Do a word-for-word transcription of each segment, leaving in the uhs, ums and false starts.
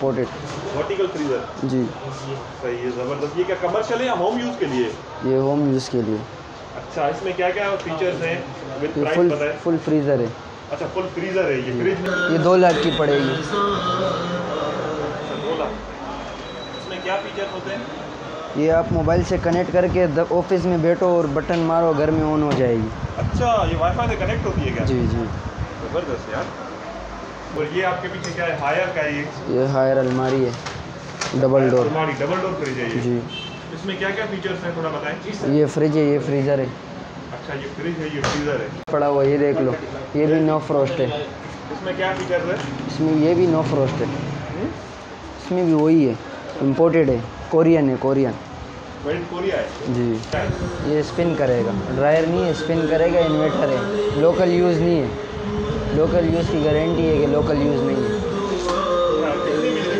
Imported vertical freezer जी। सही है, ज़बरदस्त। ये क्या कमर्शियल है या होम यूज़ के लिए? ये होम यूज़ के लिए। अच्छा, इसमें क्या क्या फीचर्स हैं? विद प्राइस बताएं। फुल फ्रीज़र है। अच्छा, फुल फ्रीज़र है ये फ्रिज। ये दो लाख की पड़ेगी। दो लाख। इसमें क्या फीचर्स होते हैं? ये आप मोबाइल से कनेक्ट करके ऑफिस में बैठो और बटन मारो, घर में ऑन हो जाएगी। अच्छा, ये वाईफाई से कनेक्ट होती है क्या? जी जी, ज़बरदस्त यार। और ये आपके पीछे क्या है? हायर का ये ये हायर अलमारी है, डबल डोर अलमारी, डबल डोर फ्रिज है ये जी। इसमें क्या क्या फीचर्स हैं थोड़ा बताएं। ये फ्रिज है, ये फ्रीज़र है। अच्छा, ये फ्रिज है, ये फ्रीज़र है पड़ा हुआ, ये देख लो। ये भी नो फ्रोस्ट है। इसमें क्या फीचर्स है? इसमें ये भी नो फ्रोस्ट है। इसमें भी वही है, इम्पोर्टेड है, कोरियन है, कोरियन कोरिया है जी। ये स्पिन करेगा, ड्रायर नहीं है, स्पिन करेगा, इन्वर्टर है, लोकल यूज़ नहीं है। लोकल यूज़ की गारंटी है कि लोकल यूज़ नहीं है।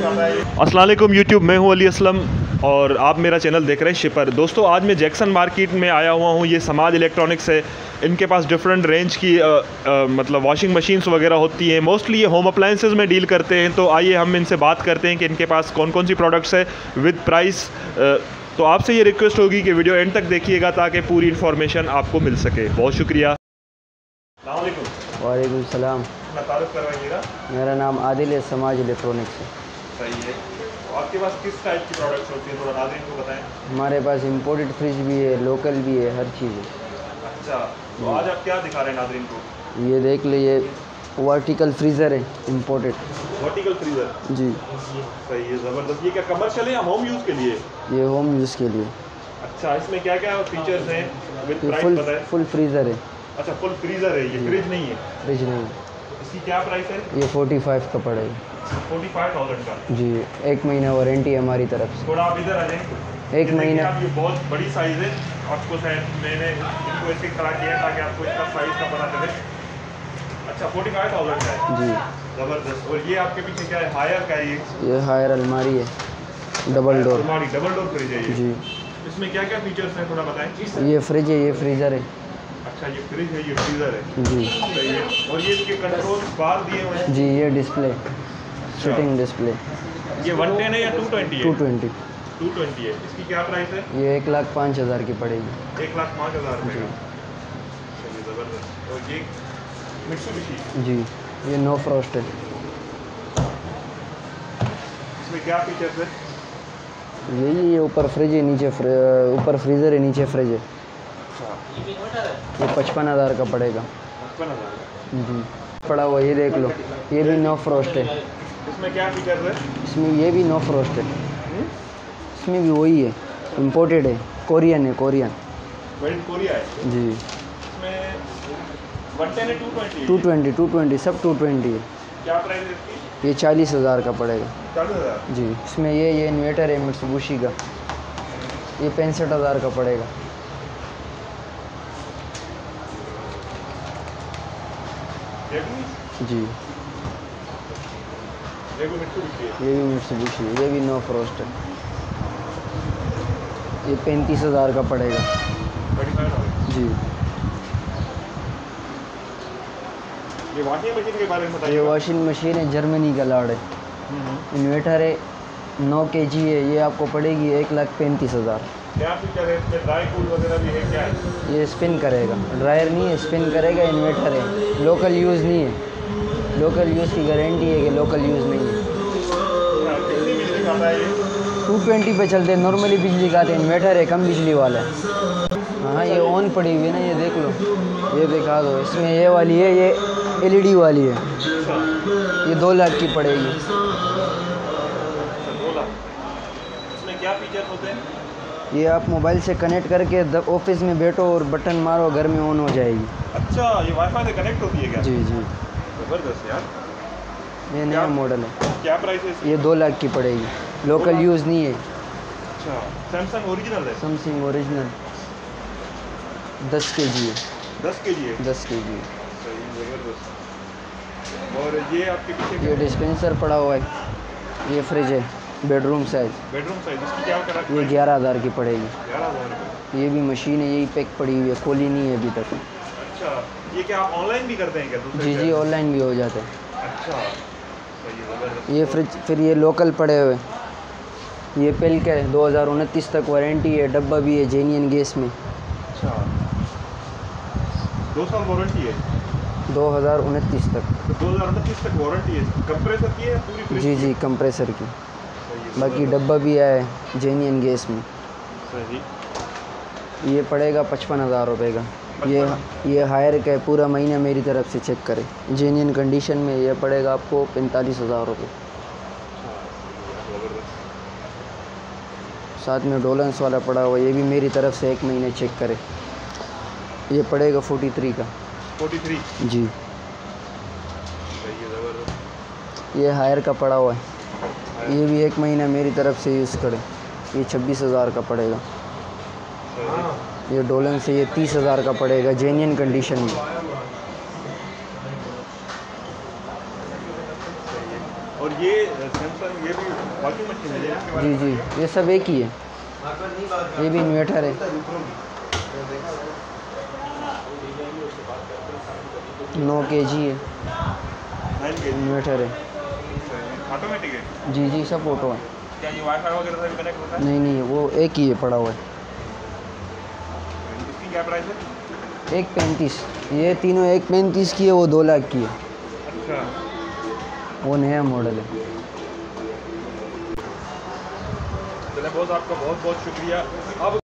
अस्सलाम वालेकुम यूट्यूब, मैं हूँ अली असलम और आप मेरा चैनल देख रहे हैं शिपर। दोस्तों, आज मैं जैक्सन मार्केट में आया हुआ हूँ। ये समाज इलेक्ट्रॉनिक्स है, इनके पास डिफरेंट रेंज की आ, आ, मतलब वॉशिंग मशीन्स वगैरह होती हैं। मोस्टली ये होम अप्लायंसेस में डील करते हैं। तो आइए हम इनसे बात करते हैं कि इनके पास कौन कौन सी प्रोडक्ट्स है विद प्राइस। तो आपसे ये रिक्वेस्ट होगी कि वीडियो एंड तक देखिएगा ताकि पूरी इन्फॉर्मेशन आपको मिल सके। बहुत शुक्रिया। वालेकुम। वालेकुम सलाम। अपना तारुफ करवाइएगा। मेरा नाम आदिल है, समाज इलेक्ट्रॉनिक्स है। सही है। तो आपके पास किस टाइप की प्रोडक्ट्स होती है थोड़ा नाज़रीन को बताएं। हमारे पास इम्पोर्टेड फ्रिज भी है, लोकल भी है, हर चीज़ है। अच्छा, तो आज आप क्या दिखा रहे हैं नाज़रीन को? ये देख लीजिए, वर्टिकल फ्रीज़र है, इम्पोर्टेड वर्टिकल फ्रीज़र जी। सही है, ज़बरदस्त। ये क्या कमर्शियल है या होम यूज़ के लिए? ये होम यूज़ के लिए। अच्छा, इसमें क्या क्या फीचर्स हैं? विद प्राइस बताएं। फुल फ्रीज़र है। अच्छा, फुल फ्रीज़र है, ये फ्रिज नहीं है। फ्रिज नहीं है। इसकी क्या प्राइस है? ये फोर्टी फाइव का पड़ेगा। फोर्टी फाइव थाउजेंड का जी। एक महीना वारंटी है हमारी तरफ से। थोड़ा आप इधर आ जाएँ। एक महीना। आप ये बहुत बड़ी साइज़ है, आपको शायद मैंने इसको ऐसे खड़ा किया ताकि आपको इसका साइज़ का पता चले। अच्छा, फोर्टी फाइव थाउजेंड का है जी। ज़बरदस्त। और ये आपके पीछे क्या है? हायर का ये ये हायर अलमारी है, डबल डोर अलमारी, डबल डोर फ्रिज है ये जी। इसमें क्या क्या फीचर्स हैं थोड़ा बताएं। ये फ्रिज है, ये फ्रीज़र है। अच्छा, ये फ्रिज है, ये फ्रीज़र है जी। सही है। और ये इसके कंट्रोल बार दिए हुए हैं जी। ये डिस्प्ले, शूटिंग डिस्प्ले। ये वन टेन है या two twenty? Two twenty two twenty है। इसकी क्या प्राइस है? ये एक लाख पाँच हज़ार की पड़ेगी। एक लाख पाँच हज़ार रुपये। चलिए, ज़बरदस्त। और ये मित्सुबिशी जी, ये नो फ्रोस्ट है। इसमें क्या फीचर्स है? यही, ये ऊपर फ्रिज है, नीचे ऊपर फ्रीज़र है, नीचे फ्रिज है। ये पचपन हज़ार का पड़ेगा। पचपन हज़ार जी पड़ा हुआ, ये देख लो। ये भी नो फ्रोस्ट है। इसमें क्या फीचर्स है? इसमें ये भी नो फ्रोस्ट है। इसमें भी वही है, इम्पोर्टेड है, कोरियन है, कोरियन कोरिया है जी। टू ट्वेंटी टू ट्वेंटी सब टू ट्वेंटी है। क्या प्राइस है इसकी? ये चालीस हज़ार का पड़ेगा। चालीस हज़ार जी। इसमें ये ये इन्वर्टर है मित्सुबिशी का, ये पैंसठ हज़ार का पड़ेगा। जी, ये भी मित्सुबिशी है, ये भी नो फ्रोस्ट है। ये पैंतीस हज़ार का पड़ेगा जी। ये वॉशिंग मशीन के बारे में बताइए। ये वॉशिंग मशीन है, जर्मनी का लाड है, इन्वर्टर है, नौ के जी है। ये आपको पड़ेगी एक लाख पैंतीस हज़ार। क्या फीचर है इसमें? ड्राई कूल वगैरह भी है क्या? ये स्पिन करेगा, ड्रायर नहीं है, स्पिन करेगा, इन्वर्टर है, लोकल यूज़ नहीं है। लोकल यूज़ की गारंटी है कि लोकल यूज़ नहीं है। टू ट्वेंटी पे चलते हैं, नॉर्मली बिजली का है, इन्वर्टर है, कम बिजली वाला है। हाँ, ये ऑन पड़ी हुई है ना, ये देख लो, ये दिखा दो। इसमें ये वाली है, ये एलईडी वाली है। ये दो लाख की पड़ेगी। दो लाख। इसमें क्या फीचर होते हैं? ये आप मोबाइल से कनेक्ट करके ऑफिस में बैठो और बटन मारो, घर में ऑन हो जाएगी। अच्छा, ये वाईफाई से कनेक्ट होती है क्या? जी जी, ज़बरदस्त यार। ये नया मॉडल है। क्या प्राइस है इसकी? ये दो लाख की पड़ेगी, लोकल यूज़ नहीं है। अच्छा, सैमसंग ओरिजिनल है। सैमसंग ओरिजिनल दस के जी है। दस के जी है। दस के जी। और ये आपके पीछे ये डिस्पेंसर पड़ा हुआ है। ये फ्रिज है, बेडरूम साइज। Bedroom size. इसकी क्या करा? ये ग्यारह हज़ार की पड़ेगी। ग्यारह हज़ार। ये भी मशीन है, यही पैक पड़ी हुई है, खोली नहीं है अभी तक। अच्छा, ये क्या ऑनलाइन भी करते हैं क्या? जी जी, ऑनलाइन भी हो जाता है। अच्छा, ये फ्रिज फिर ये लोकल पड़े हुए, ये पेल के दो हज़ार उनतीस तक वारंटी है, डब्बा भी है जेन्युइन गैस में। अच्छा, दो साल वारंटी है दो हज़ार उनतीस तक, दो हज़ार उनतीस तक वारंटी है। कंप्रेसर की है पूरी? जी जी कंप्रेसर की, बाकी डब्बा भी है जेन्युइन गैस में। सही। ये पड़ेगा पचपन हज़ार रुपये का। ये ये हायर का पूरा महीना मेरी तरफ से चेक करें, जेन्युइन कंडीशन में यह पड़ेगा आपको पैंतालीस हज़ार रुपये। साथ में डोलेंस वाला पड़ा हुआ, ये भी मेरी तरफ से एक महीने चेक करें, ये पड़ेगा फोर्टी थ्री का। फोर्टी थ्री जी। ये हायर का पड़ा हुआ है, ये भी एक महीना मेरी तरफ से यूज़ करें, ये छब्बीस हज़ार का पड़ेगा। ये डोलन से ये तीस हज़ार का पड़ेगा जेन्युइन कंडीशन में। और ये सैमसंग ये भी बाकी मशीन है? जी जी ये सब एक ही है, ये भी इन्वर्टर है, नौ के जी है, इन्वर्टर है। ऑटोमेटिक है? जी जी सब ऑटो है। क्या ये वाईफाई वगैरह से कनेक्ट होता है? नहीं नहीं वो एक ही है पड़ा हुआ है। क्या प्राइस है? एक पैंतीस। ये तीनों एक पैंतीस की है, वो दो लाख की है। अच्छा, वो नया मॉडल है। चले बहुत, आपका बहुत बहुत शुक्रिया। अब